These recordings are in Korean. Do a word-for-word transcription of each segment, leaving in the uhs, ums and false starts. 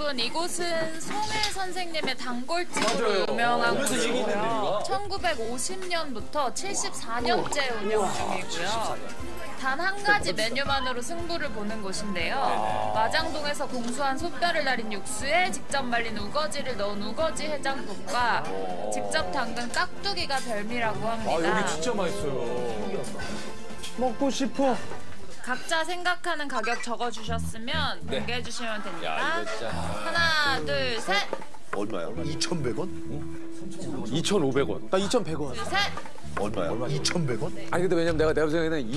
여러분, 이곳은 송해 선생님의 단골집으로 유명한 곳이고요. 천구백오십 년부터 칠십사 년째 운영 중이고요. 단 한 가지 메뉴만으로 승부를 보는 곳인데요. 마장동에서 공수한 솥뼈를 달인 육수에 직접 말린 우거지를 넣은 우거지 해장국과 직접 담근 깍두기가 별미라고 합니다. 아, 여기 진짜 맛있어요. 먹고 싶어. 각자 생각하는 가격 적어주셨으면 네. 공개해주시면 됩니다. 야, 진짜... 하나, 둘, 셋! 얼마야? 이천백 원? 응? 이천오백 원. 나 이천백 원. 둘, 셋! 얼마야? 이천백 원? 네. 아니 근데 왜냐면 내가 내가 생각에는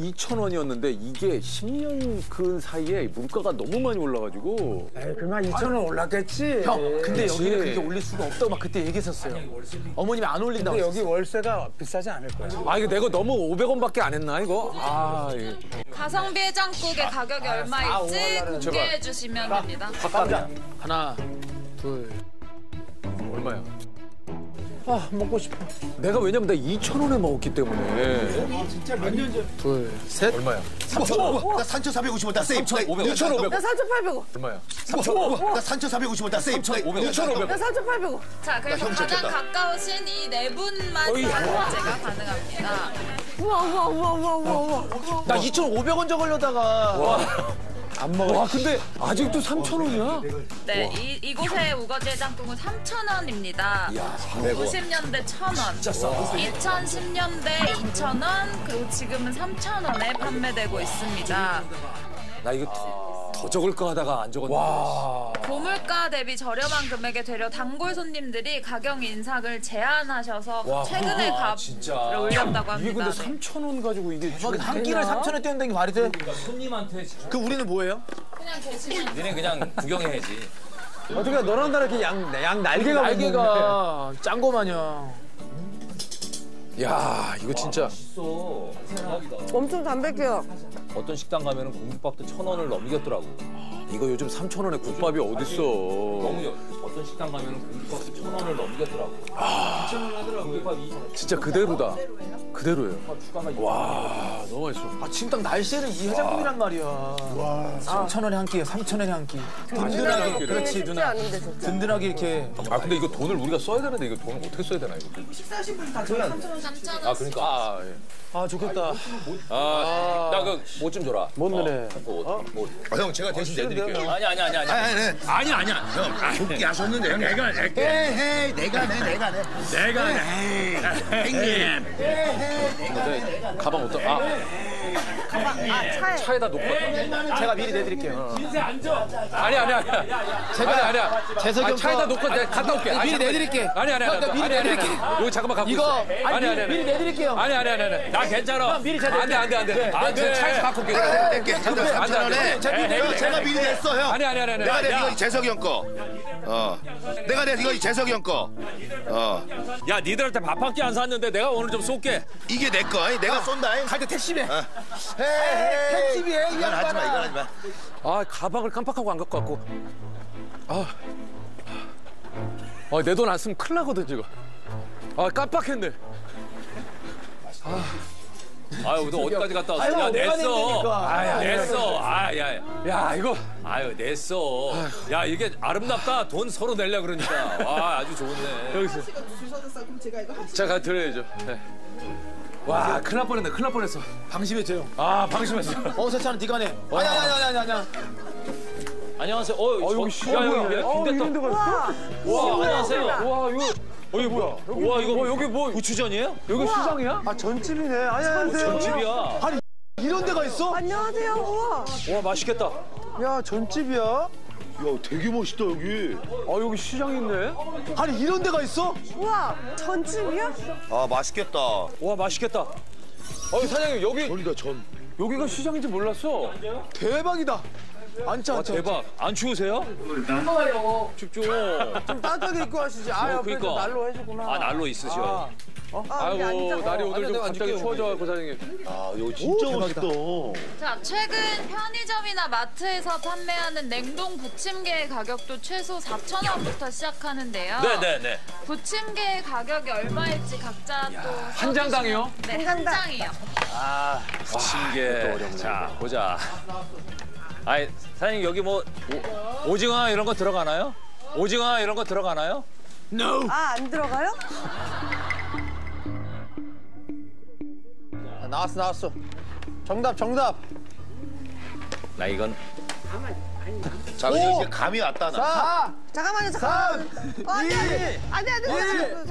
이천 원이었는데 이게 십 년 근 사이에 물가가 너무 많이 올라가지고. 에이, 그만 이천 원 올랐겠지. 형, 근데 그치. 여기는 그렇게 올릴 수가 없다고 막 그때 얘기했었어요. 아니, 어머님이 안 올린다고. 근데 여기 월세가 비싸지 않을 거야. 아 이거 내가 너무 오백 원밖에 안 했나 이거? 아 이게. 가성비 해장국의 가격이 아, 얼마일지 공개해 주시면 됩니다. 밥값이야. 하나, 둘, 얼마야? 아, 먹고 싶어. 내가 왜냐면 나 이천 원에 먹었기 때문에. 아, 진짜 몇 년 전. 둘, 셋. 얼마야? 삼천 원. 나 삼천사백오십 원. 나 세입. 삼천오백 원. 이천오백 원. 나 삼천팔백 원. 얼마야? 삼천오백 원. 나 삼천사백오십 원. 나 세입. 이천오백 원. 이천오백 원. 나 삼천팔백 원. 자, 그래서 가장 가까우신 이 네 분만 결제가 가능합니다. 우와, 우와, 우와, 우와, 우와. 나 이천오백 원 적으려다가. 안 먹어. 와, 근데 아직도 삼천 원이야? 네, 이, 이곳의 우거지 해장국은 삼천 원입니다. 구십 년대 천 원, 이천십 년대 이천 원, 그리고 지금은 삼천 원에 판매되고 있습니다. 나 이거 더, 더 적을까 하다가 안 적었는데. 고물가 대비 저렴한 금액에 되려 단골 손님들이 가격 인상을 제한하셔서 와, 최근에 값을 올렸다고 합니다. 이게 근데 삼천 원 가지고 이게 한 끼를 삼천 원에 떼는다는 게 말이 돼? 그러니까 손님한테 진짜. 그 우리는 뭐예요? 그냥 계시면. 니네 그냥 구경해야지. 어떻게 너랑 나랑 이렇게 양, 양 날개가 날개가 짠거 마냥. 야 이거 진짜. 와, 맛있어. 엄청 담백해요. 어떤 식당 가면은 공깃밥도 천 원을 넘겼더라고. 이거 요즘 삼천 원에 국밥이 어딨어. 너무 어떤 식당 가면은 공깃밥도 천 원을 넘겼더라고. 아, 이천 원 하더라고. 공깃밥이 진짜 그대로다. 그대로예요. 와, 너무 맛있어. 아 지금 딱 날씨에는 이 해장국이란 말이야. 와, 삼천 원에 한 끼에 삼천 원에 한 끼. 든든하게. 그렇지 누나. 든든하게 이렇게. 아 근데 이거 돈을 우리가 써야 되는데 이거 돈을 어떻게 써야 되나 이거. 식사하신 분이 다 저희 삼천 원. 아 그러니까 아, 예. 아 좋겠다. 아 나 그 뭐 좀 줘라. 뭔 노래? 아 형 제가 대신 내드릴게요. 아니 아니 아니 아니 아니 아니 아니 형 야셨는데 형 내가 낼게. 헤이 내가 내 내가 내 내가 내 형님. 헤이 가방 어떤 아 가방 아 차에 차에다 놓고 제가 미리 내드릴게요. 진세 앉아. 아니 아니 아니 제가 아니야 재석이 형 차에다 놓고 내가 갔다 올게. 미리 내드릴게. 아니 아니 아니 미리 내드릴게. 여기 잠깐만 갖고 있어. 아니 아니 미리 내드릴게요. 아니 아니 아니 나 괜찮아. 안돼 안돼 안돼. 안돼 차에서 갖고 올게. 내가 낼게. 삼천 원에 제가 미리 냈어 형. 아니 아니 아니 내가 내 이거 재석이 형 거. 어. 내가 내 이거 재석이 형 거. 어. 야 니들한테 밥 한 끼 안 샀는데 내가 오늘 좀 쏠게. 이게 내 거. 내가 쏜다. 갈 때 택시비. 택시비 해. 이건 하지 마. 이건 하지 마. 아 가방을 깜빡하고 안 갖고 왔고. 아. 아 내 돈 안 쓰면 큰일 나거든 지금. 아 깜빡했네. 아, 아유, 너 어디까지 갔다 왔어? 야, 냈어. 아야, 냈어. 아야, 야, 이거. 아유, 냈어. 야, 이게 아름답다. 돈 서로 내려 그러니까. 와, 아주 좋네. 여기서. 제가 드려야죠. 네. 와, 큰일 날 뻔했네. 큰일 날 뻔했어. 방심했죠. 아, 방심했어. 어, 세찬은 네가 내. 아니야, 아니야, 아니야, 아니야. 안녕하세요. 어, 여기 시야 여기. 와, 안녕하세요. 와, 이거. 어, 이거 뭐야? 여기 와, 이거 뭐, 여기 뭐. 고추전이에요? 여기 우와. 수상이야? 아, 전집이네. 안녕하세요. 전집이야. 아니, 이런 데가 있어? 안녕하세요. 우와. 와, 맛있겠다. 야, 전집이야? 야, 되게 멋있다, 여기. 아, 여기 시장 있네. 아니, 이런 데가 있어? 우와, 전집이야? 아, 맛있겠다. 와, 맛있겠다. 아, 사장님, 여기. 전이다, 전. 여기가 시장인지 몰랐어. 대박이다. 앉자, 앉자. 대박. 안 추우세요? 추워요. 춥죠. 좀 따뜻하게 입고 하시지. 아, 옆에서 그러니까. 난로 해주구나. 아, 난로 있으셔. 아. 어? 아, 아이고, 날이 오늘 좀 갑자기 추워져가지고 사장님. 아, 이거 진짜 오, 멋있다. 자, 최근 편의점이나 마트에서 판매하는 냉동 부침개의 가격도 최소 사천 원부터 시작하는데요. 네, 네, 네. 부침개의 가격이 얼마일지 각자 야, 또. 한 장당이요? 네, 한 장이요. 아, 부침개. 와, 자, 보자. 아니 사장님 여기 뭐 오, 오징어 이런 거 들어가나요? 오징어 이런 거 들어가나요? No. 아, 안 들어가요? 아, 나왔어 나왔어. 정답 정답. 나 이건. 자, 이제 감이 왔다 나. 사, 잠깐만요, 잠깐만. 삼, 어, 이, 아니, 아니, 아니.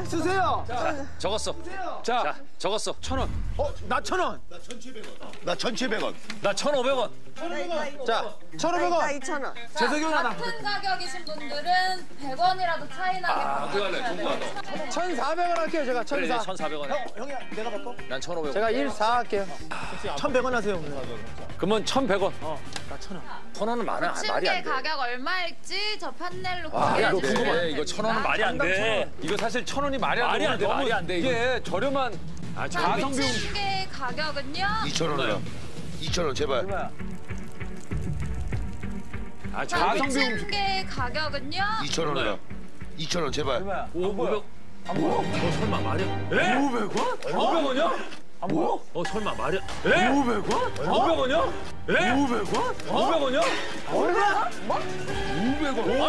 주세요. 자, 적었어. 주세요. 자, 자, 적었어. 천 원. 어, 나 천 원. 나 천칠백 원. 나 천칠백 원. 나 천오백 원. 천오백 원. 자, 천오백 원. 나 이천 원. 재석이 형 하나. 같은 가격이신 분들은 백 원이라도 차이나게. 아, 그거네, 동구하네. 천사백 원 할게요, 제가. 천사. 천사백 원. 형, 형이 내가 바꿔? 난 천오백 원. 제가 일사 할게요. 천백 원 하세요. 그러면 천백 원. 어, 나 천 원. 천 원은 많아. 말이 안 돼. 가격 얼마일지 저 판넬로 아, 이거 궁금해. 이거 천 원은 말이 안 돼. 이거 사실 천 원이 말이 안, 말이 안 돼. 말이 안 돼. 이게 저렴한 아, 가성비 음식. 개 가격은요? 이천 원이요. 이천 원 제발. 얼마야? 아, 가성비 음식. 개 가격은요? 이천 원이요. 이천 원 제발. 얼마야? 오백. 아, 뭐? 어, 설마 말이야? 오백 원? 오백 원이요? 아, 뭐? 어, 설마 말이야? 오백 원? 오백 원이요? 오백 원? 오백 원이요? 얼마? 오백 원.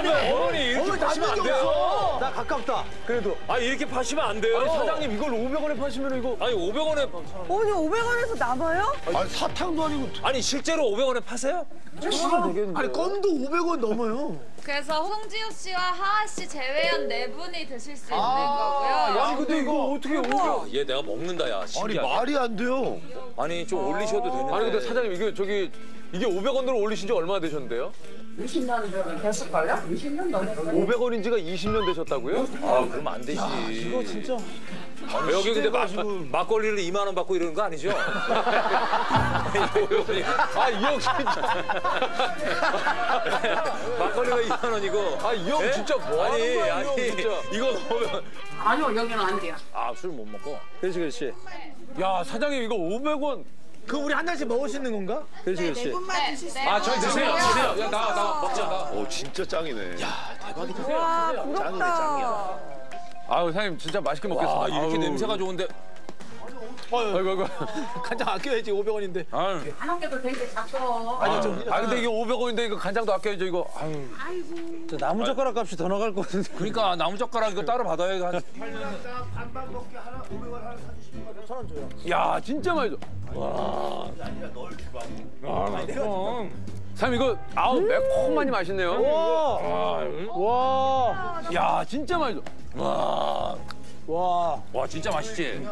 아니, 어머니 이렇게 파시면 안 돼요. 나 가깝다. 그래도. 아, 이렇게 파시면 안 돼요. 아니, 사장님 이걸 오백 원에 파시면 이거. 아니, 오백 원에. 아니, 오백 원에서 남아요? 아니, 사탕도 아니고. 아니, 실제로 오백 원에 파세요? 아니, 껌도 오백 원 넘어요. 그래서 송지효 씨와 하하 씨 제외한 네 분이 드실 수 있는 거고요. 아니, 근데 이거 어떻게 오백 원? 얘 내가 먹는다, 야. 신기하다. 말이 안 돼요. 아니 좀 올리셔도 되는데. 아니 근데 사장님 이게 저기 이게 오백 원으로 올리신 지 얼마나 되셨는데요? 이십 년 됐을걸요? 이십 년 넘었어요. 오백 원인지가 이십 년 되셨다고요? 아 그러면 안 되지. 야, 이거 진짜. 아니, 여기 근데 마, 지금... 막걸리를 이만 원 받고 이러는 거 아니죠? 아, 이 형 진짜. 막걸리가 이만 원이고. 아, 이 형 진짜 뭐 하는 아니, 거야, 아니, 형, 진짜. 이거 넣으면. 아니요, 여기는 안 돼요. 아, 술 못 먹고? 그렇지, 그렇지. 야, 사장님 이거 오백 원. 그럼 우리 한 달씩 먹을 수 있는 건가? 그렇지, 그렇지. 네 분만 드실 수 있어요. 아, 저희 드세요, 드세요. 야, 나, 나 먹자. 어, 진짜 짱이네. 야, 대박이다. 와, 부럽다. 짱이네, 짱이야. 아유, 사장님 진짜 맛있게 먹겠습니다. 와, 이렇게 아유. 냄새가 좋은데. 아이고, 아이고. 간장 아껴야지, 오백 원인데. 아유. 안 아껴도 되게 작죠. 아니, 좀. 아, 근데 이게 오백 원인데 이거 간장도 아껴야죠, 이거. 아유. 아이고. 저 나무젓가락 값이 더 나갈 것 같은데. 그러니까, 나무젓가락 이거 따로 받아야 돼. 반반 먹게 하나, 오백 원 하나 사주시는 거 천 원 줘요. 야, 진짜 맛있어. 와. 아니라 널 주방. 아, 맛있어. 사장님 이거 아우 매콤하니 맛있네요. 와, 와, 야 진짜 맛있어. 와, 와, 와 진짜 맛있지.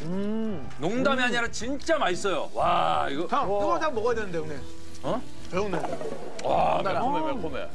음, 농담이 음. 아니라 진짜 맛있어요. 와 이거. 형, 이거 다 먹어야 되는데 형님. 어? 배우네. 와, 매콤해 매콤해.